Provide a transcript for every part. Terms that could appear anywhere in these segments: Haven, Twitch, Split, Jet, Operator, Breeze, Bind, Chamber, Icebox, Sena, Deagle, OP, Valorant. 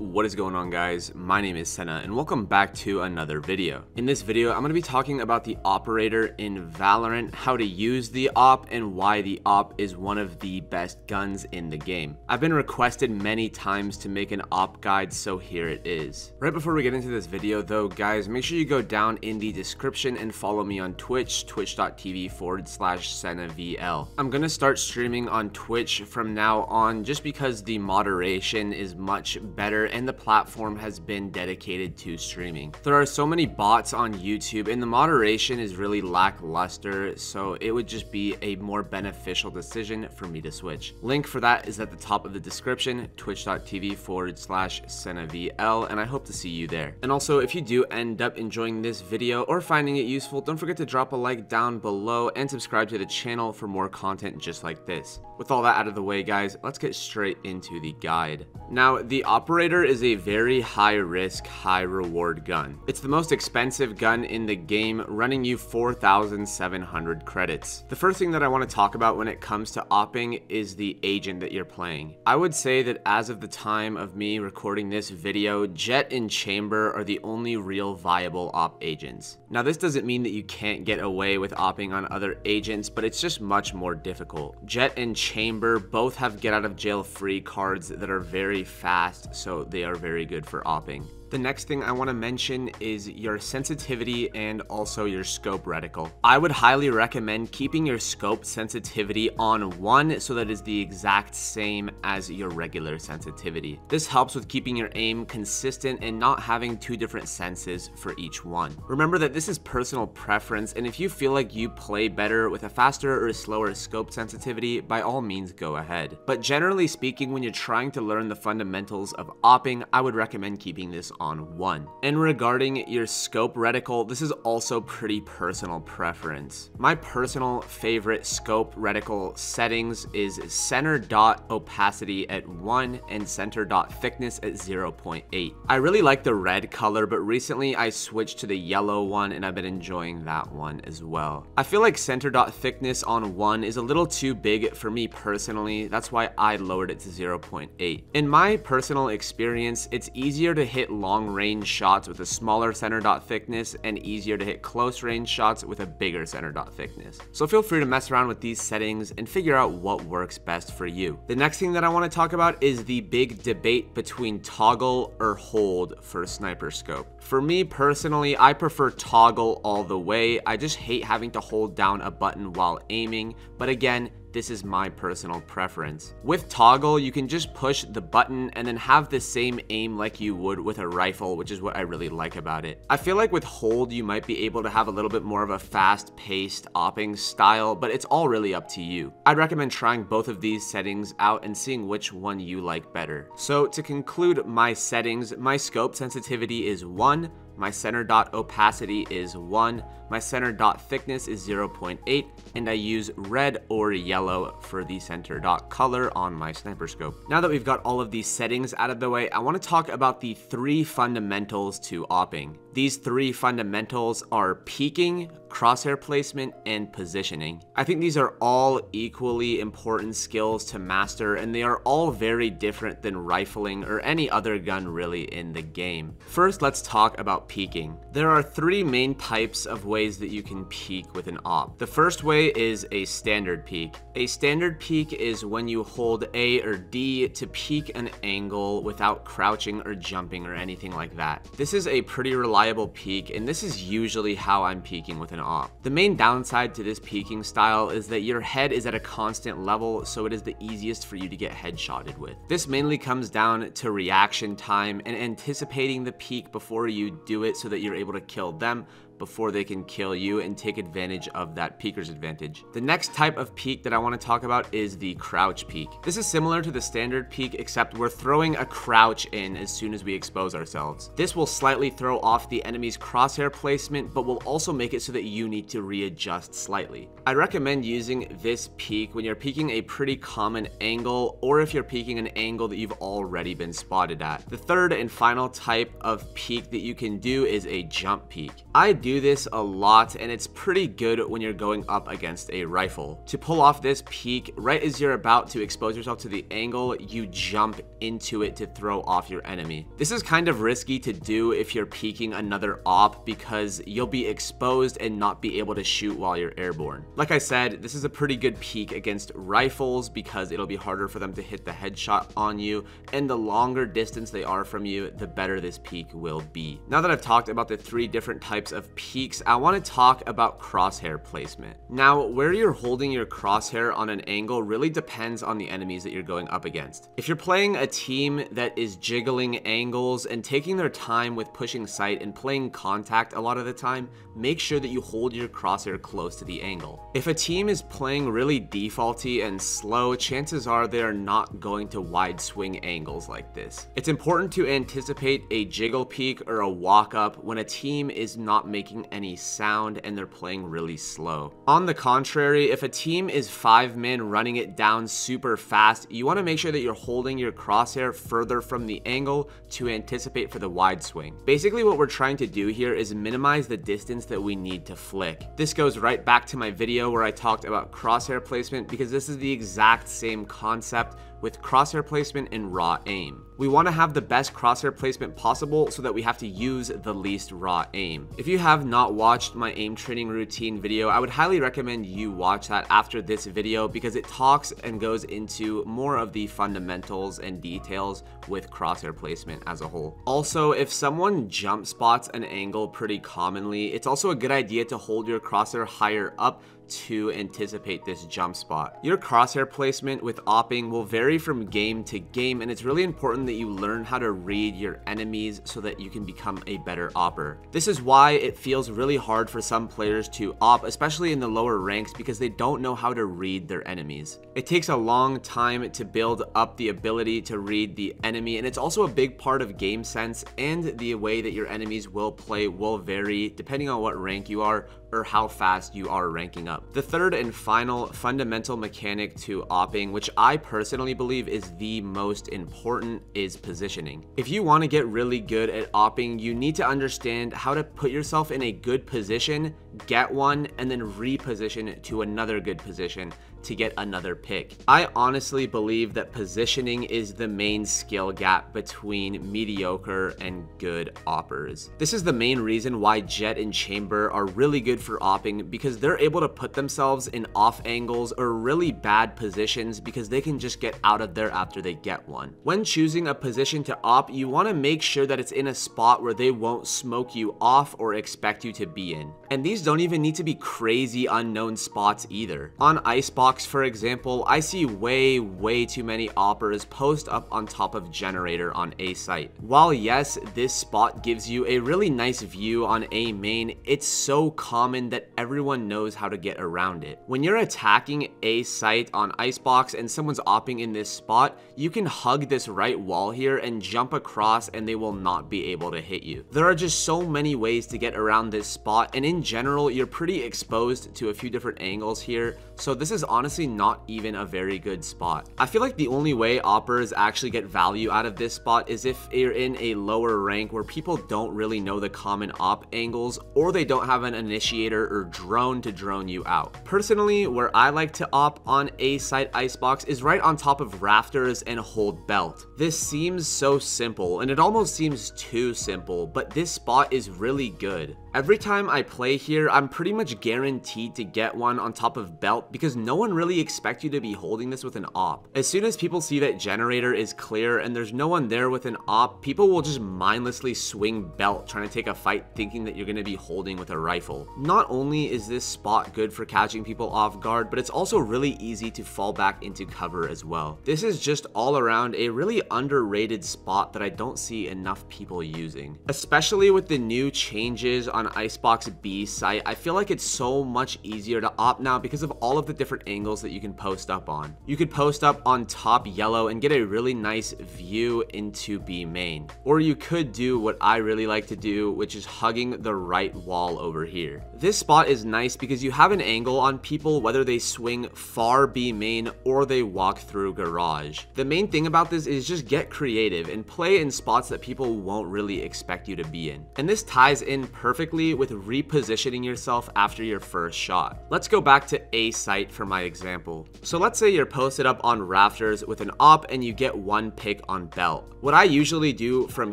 What is going on, guys? My name is Sena and welcome back to another video. In this video, I'm going to be talking about the operator in Valorant, how to use the op, and why the op is one of the best guns in the game. I've been requested many times to make an op guide, so here it is. Right before we get into this video though, guys, make sure you go down in the description and follow me on Twitch, twitch.tv/SenaVL. I'm going to start streaming on Twitch from now on just because the moderation is much better and the platform has been dedicated to streaming. There are so many bots on YouTube and the moderation is really lackluster, so it would just be a more beneficial decision for me to switch. Link for that is at the top of the description, twitch.tv/SenaVL, and I hope to see you there. And also, if you do end up enjoying this video or finding it useful, don't forget to drop a like down below and subscribe to the channel for more content just like this. With all that out of the way, guys, let's get straight into the guide. Now, the operator is a very high risk, high reward gun. It's the most expensive gun in the game, running you 4,700 credits. The first thing that I want to talk about when it comes to opping is the agent that you're playing. I would say that as of the time of me recording this video, Jet and Chamber are the only real viable op agents. Now, this doesn't mean that you can't get away with opping on other agents, but it's just much more difficult. Jet and Chamber both have get out of jail free cards that are very fast, so they are very good for opping. The next thing I want to mention is your sensitivity and also your scope reticle. I would highly recommend keeping your scope sensitivity on 1 so that is the exact same as your regular sensitivity. This helps with keeping your aim consistent and not having 2 different senses for each one. Remember that this is personal preference, and if you feel like you play better with a faster or a slower scope sensitivity, by all means go ahead. But generally speaking, when you're trying to learn the fundamentals of opping, I would recommend keeping this on 1. And regarding your scope reticle, this is also pretty personal preference. My personal favorite scope reticle settings is center dot opacity at 1 and center dot thickness at 0.8. I really like the red color, but recently I switched to the yellow one and I've been enjoying that one as well. I feel like center dot thickness on 1 is a little too big for me personally. That's why I lowered it to 0.8. In my personal experience, it's easier to hit long range shots with a smaller center dot thickness and easier to hit close range shots with a bigger center dot thickness. So feel free to mess around with these settings and figure out what works best for you. The next thing that I want to talk about is the big debate between toggle or hold for sniper scope. For me personally, I prefer toggle all the way. I just hate having to hold down a button while aiming, but again, this is my personal preference. With toggle, you can just push the button and then have the same aim like you would with a rifle, which is what I really like about it. I feel like with hold, you might be able to have a little bit more of a fast-paced opping style, but it's all really up to you. I'd recommend trying both of these settings out and seeing which one you like better. So to conclude my settings, my scope sensitivity is 1, my center dot opacity is 1, my center dot thickness is 0.8, and I use red or yellow for the center dot color on my sniper scope. Now that we've got all of these settings out of the way, I want to talk about the 3 fundamentals to opping. These 3 fundamentals are peeking, crosshair placement, and positioning. I think these are all equally important skills to master, and they are all very different than rifling or any other gun really in the game. First, let's talk about peeking. There are 3 main types of ways that you can peek with an op. The first way is a standard peek. A standard peek is when you hold A or D to peek an angle without crouching or jumping or anything like that. This is a pretty reliable peek, and this is usually how I'm peeking with an op. The main downside to this peeking style is that your head is at a constant level, so it is the easiest for you to get headshotted with. This mainly comes down to reaction time and anticipating the peek before you do it so that you're able to kill them before they can kill you and take advantage of that peeker's advantage. The next type of peek that I want to talk about is the crouch peek. This is similar to the standard peek, except we're throwing a crouch in as soon as we expose ourselves. This will slightly throw off the enemy's crosshair placement, but will also make it so that you need to readjust slightly. I recommend using this peek when you're peeking a pretty common angle, or if you're peeking an angle that you've already been spotted at. The third and final type of peek that you can do is a jump peek. I do do this a lot, and it's pretty good when you're going up against a rifle. To pull off this peek, right as you're about to expose yourself to the angle, you jump into it to throw off your enemy. This is kind of risky to do if you're peeking another op, because you'll be exposed and not be able to shoot while you're airborne. Like I said, this is a pretty good peek against rifles because it'll be harder for them to hit the headshot on you, and the longer distance they are from you, the better this peek will be. Now that I've talked about the three different types of peeks, I want to talk about crosshair placement. Now, where you're holding your crosshair on an angle really depends on the enemies that you're going up against. If you're playing a team that is jiggling angles and taking their time with pushing sight and playing contact a lot of the time, make sure that you hold your crosshair close to the angle. If a team is playing really defaulty and slow, chances are they are not going to wide swing angles like this. It's important to anticipate a jiggle peek or a walk up when a team is not making any sound and they're playing really slow. On the contrary, if a team is 5-man running it down super fast, you want to make sure that you're holding your crosshair further from the angle to anticipate for the wide swing. Basically what we're trying to do here is minimize the distance that we need to flick. This goes right back to my video where I talked about crosshair placement, because this is the exact same concept with crosshair placement and raw aim. We want to have the best crosshair placement possible so that we have to use the least raw aim. If you have not watched my aim training routine video, I would highly recommend you watch that after this video, because it talks and goes into more of the fundamentals and details with crosshair placement as a whole. Also, if someone jump spots an angle pretty commonly, it's also a good idea to hold your crosshair higher up to anticipate this jump spot. Your crosshair placement with opping will vary from game to game, and it's really important that you learn how to read your enemies so that you can become a better opper. This is why it feels really hard for some players to op, especially in the lower ranks, because they don't know how to read their enemies. It takes a long time to build up the ability to read the enemy, and it's also a big part of game sense, and the way that your enemies will play will vary depending on what rank you are or how fast you are ranking up. The third and final fundamental mechanic to opping, which I personally believe is the most important, is positioning. If you want to get really good at opping, you need to understand how to put yourself in a good position, get one, and then reposition to another good position to get another pick. I honestly believe that positioning is the main skill gap between mediocre and good oppers. This is the main reason why Jet and Chamber are really good for opping, because they're able to put themselves in off angles or really bad positions because they can just get out of there after they get one. When choosing a position to op, you want to make sure that it's in a spot where they won't smoke you off or expect you to be in. And these don't even need to be crazy unknown spots either. On Icebox, for example, I see way too many oppers post up on top of generator on A site. While yes, this spot gives you a really nice view on A main, it's so common that everyone knows how to get around it. When you're attacking A site on Icebox and someone's opping in this spot, you can hug this right wall here and jump across and they will not be able to hit you. There are just so many ways to get around this spot, and in general, you're pretty exposed to a few different angles here, so this is honestly not even a very good spot. I feel like the only way oppers actually get value out of this spot is if you're in a lower rank where people don't really know the common op angles, or they don't have an initiator or drone to drone you out. Personally, where I like to op on A site Icebox is right on top of rafters and hold belt. This seems so simple, and it almost seems too simple, but this spot is really good. Every time I play here, I'm pretty much guaranteed to get one on top of belt because no one really expects you to be holding this with an op. As soon as people see that generator is clear and there's no one there with an op, people will just mindlessly swing belt trying to take a fight, thinking that you're going to be holding with a rifle. Not only is this spot good for catching people off guard, but it's also really easy to fall back into cover as well. This is just all around a really underrated spot that I don't see enough people using. Especially with the new changes on Icebox B site, I feel like it's so much easier to op now because of all of of the different angles that you can post up on. You could post up on top yellow and get a really nice view into B main. Or you could do what I really like to do, which is hugging the right wall over here. This spot is nice because you have an angle on people whether they swing far B main or they walk through garage. The main thing about this is just get creative and play in spots that people won't really expect you to be in. And this ties in perfectly with repositioning yourself after your first shot. Let's go back to A site for my example. So let's say you're posted up on rafters with an op and you get one pick on belt. What I usually do from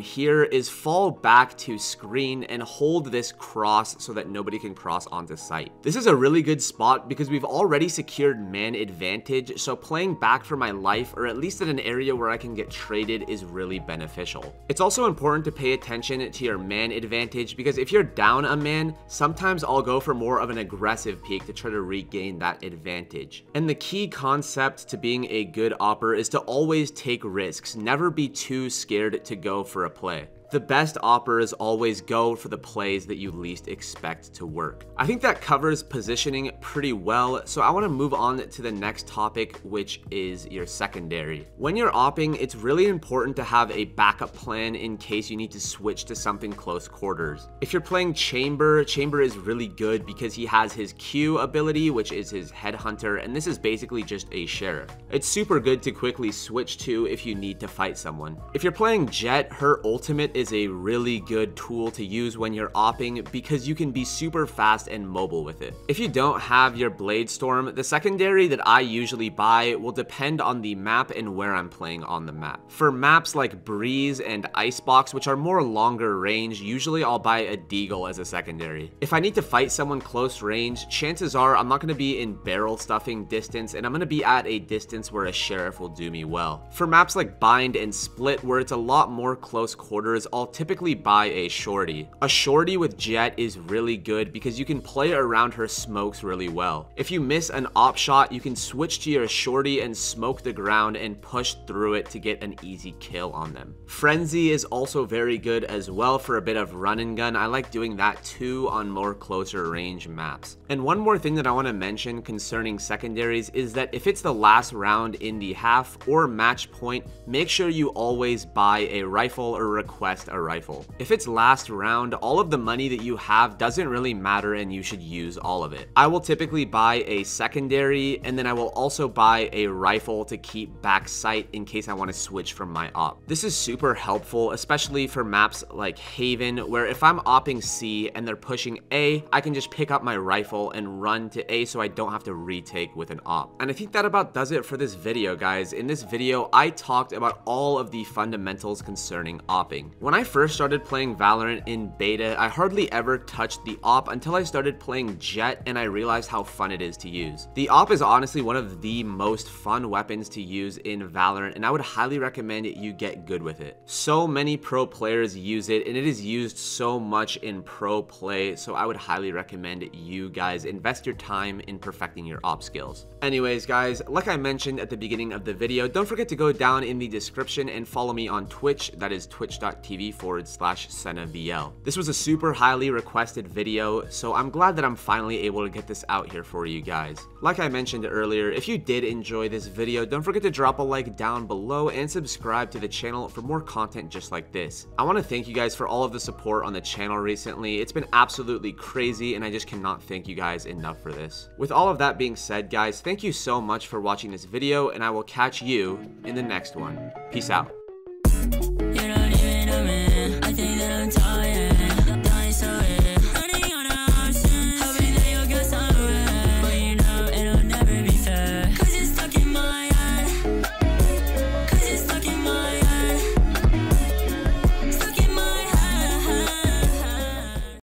here is fall back to screen and hold this cross so that nobody can cross onto site. This is a really good spot because we've already secured man advantage, so playing back for my life, or at least in an area where I can get traded, is really beneficial. It's also important to pay attention to your man advantage because if you're down a man, sometimes I'll go for more of an aggressive peek to try to regain that advantage. And the key concept to being a good opper is to always take risks, never be too scared to go for a play. The best oppers always go for the plays that you least expect to work. I think that covers positioning pretty well, so I want to move on to the next topic, which is your secondary. When you're opping, it's really important to have a backup plan in case you need to switch to something close quarters. If you're playing Chamber, Chamber is really good because he has his Q ability, which is his headhunter, and this is basically just a sheriff. It's super good to quickly switch to if you need to fight someone. If you're playing Jet, her ultimate is a really good tool to use when you're opping because you can be super fast and mobile with it. If you don't have your Blade Storm, the secondary that I usually buy will depend on the map and where I'm playing on the map. For maps like Breeze and Icebox, which are more longer range, usually I'll buy a Deagle as a secondary. If I need to fight someone close range, chances are I'm not going to be in barrel stuffing distance, and I'm going to be at a distance where a sheriff will do me well. For maps like Bind and Split, where it's a lot more close quarters, I'll typically buy a shorty. A shorty with Jet is really good because you can play around her smokes really well. If you miss an op shot, you can switch to your shorty and smoke the ground and push through it to get an easy kill on them. Frenzy is also very good as well for a bit of run and gun. I like doing that too on more closer range maps. And one more thing that I want to mention concerning secondaries is that if it's the last round in the half or match point, make sure you always buy a rifle or request a rifle. If it's last round, all of the money that you have doesn't really matter and you should use all of it. I will typically buy a secondary and then I will also buy a rifle to keep back sight in case I want to switch from my op. This is super helpful, especially for maps like Haven, where if I'm opping C and they're pushing A, I can just pick up my rifle and run to A so I don't have to retake with an op. And I think that about does it for this video, guys. In this video, I talked about all of the fundamentals concerning opping. When I first started playing Valorant in beta, I hardly ever touched the op until I started playing Jet and I realized how fun it is to use. The op is honestly one of the most fun weapons to use in Valorant, and I would highly recommend you get good with it. So many pro players use it and it is used so much in pro play, so I would highly recommend you guys invest your time in perfecting your op skills. Anyways, guys, like I mentioned at the beginning of the video, don't forget to go down in the description and follow me on Twitch. That is twitch.tv/SenaVL. This was a super highly requested video, so I'm glad that I'm finally able to get this out here for you guys. Like I mentioned earlier, if you did enjoy this video, don't forget to drop a like down below and subscribe to the channel for more content just like this. I want to thank you guys for all of the support on the channel recently. It's been absolutely crazy and I just cannot thank you guys enough for this. With all of that being said, guys, thank you so much for watching this video and I will catch you in the next one. Peace out.